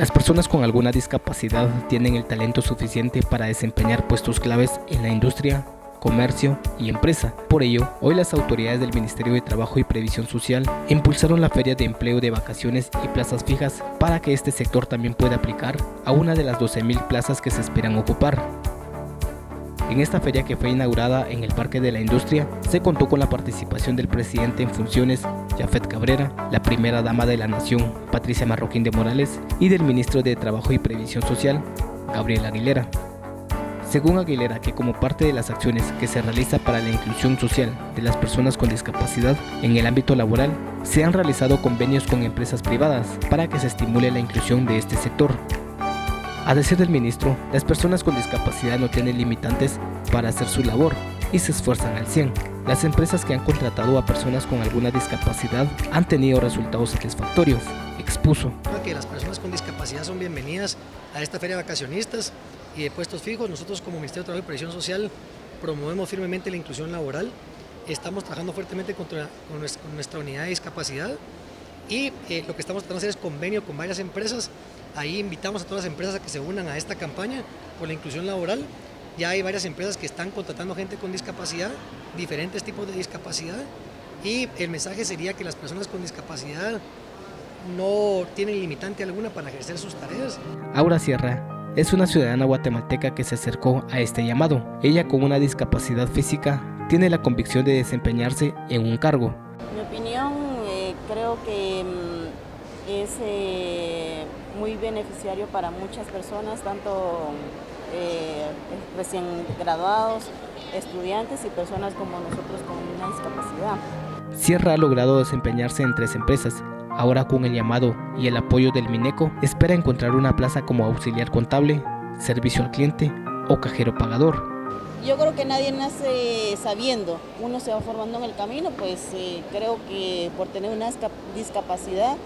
Las personas con alguna discapacidad tienen el talento suficiente para desempeñar puestos claves en la industria, comercio y empresa. Por ello, hoy las autoridades del Ministerio de Trabajo y Previsión Social impulsaron la feria de empleo de vacaciones y plazas fijas para que este sector también pueda aplicar a una de las 12.000 plazas que se esperan ocupar. En esta feria, que fue inaugurada en el Parque de la Industria, se contó con la participación del presidente en funciones, Jafet Cabrera, la primera dama de la Nación, Patricia Marroquín de Morales, y del ministro de Trabajo y Previsión Social, Gabriel Aguilera. Según Aguilera, que como parte de las acciones que se realiza para la inclusión social de las personas con discapacidad en el ámbito laboral, se han realizado convenios con empresas privadas para que se estimule la inclusión de este sector. A decir del ministro, las personas con discapacidad no tienen limitantes para hacer su labor y se esfuerzan al 100%. Las empresas que han contratado a personas con alguna discapacidad han tenido resultados satisfactorios, expuso. Que las personas con discapacidad son bienvenidas a esta feria de vacacionistas y de puestos fijos. Nosotros, como Ministerio de Trabajo y Previsión Social, promovemos firmemente la inclusión laboral. Estamos trabajando fuertemente con nuestra unidad de discapacidad y lo que estamos tratando de hacer es convenio con varias empresas. Ahí invitamos a todas las empresas a que se unan a esta campaña por la inclusión laboral. Ya hay varias empresas que están contratando gente con discapacidad, diferentes tipos de discapacidad, y el mensaje sería que las personas con discapacidad no tienen limitante alguna para ejercer sus tareas. Aura Sierra es una ciudadana guatemalteca que se acercó a este llamado. Ella, con una discapacidad física, tiene la convicción de desempeñarse en un cargo. Mi opinión, creo que es muy beneficiario para muchas personas, tanto recién graduados, estudiantes y personas como nosotros con una discapacidad. Sierra ha logrado desempeñarse en 3 empresas. Ahora, con el llamado y el apoyo del Mineco, espera encontrar una plaza como auxiliar contable, servicio al cliente o cajero pagador. Yo creo que nadie nace sabiendo, uno se va formando en el camino, pues creo que por tener una discapacidad,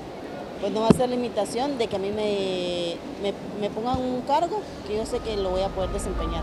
pues no va a ser limitación de que a mí me pongan un cargo que yo sé que lo voy a poder desempeñar.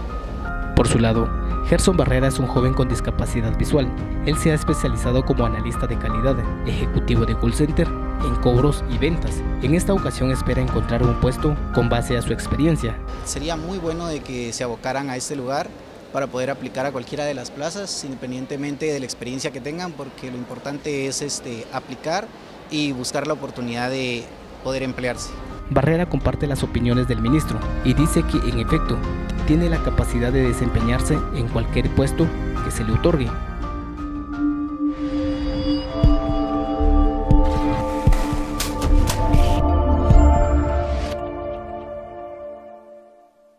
Por su lado, Gerson Barrera es un joven con discapacidad visual. Él se ha especializado como analista de calidad, ejecutivo de call center, en cobros y ventas. En esta ocasión espera encontrar un puesto con base a su experiencia. Sería muy bueno de que se abocaran a este lugar para poder aplicar a cualquiera de las plazas, independientemente de la experiencia que tengan, porque lo importante es aplicar y buscar la oportunidad de poder emplearse. Barrera comparte las opiniones del ministro y dice que, en efecto, tiene la capacidad de desempeñarse en cualquier puesto que se le otorgue.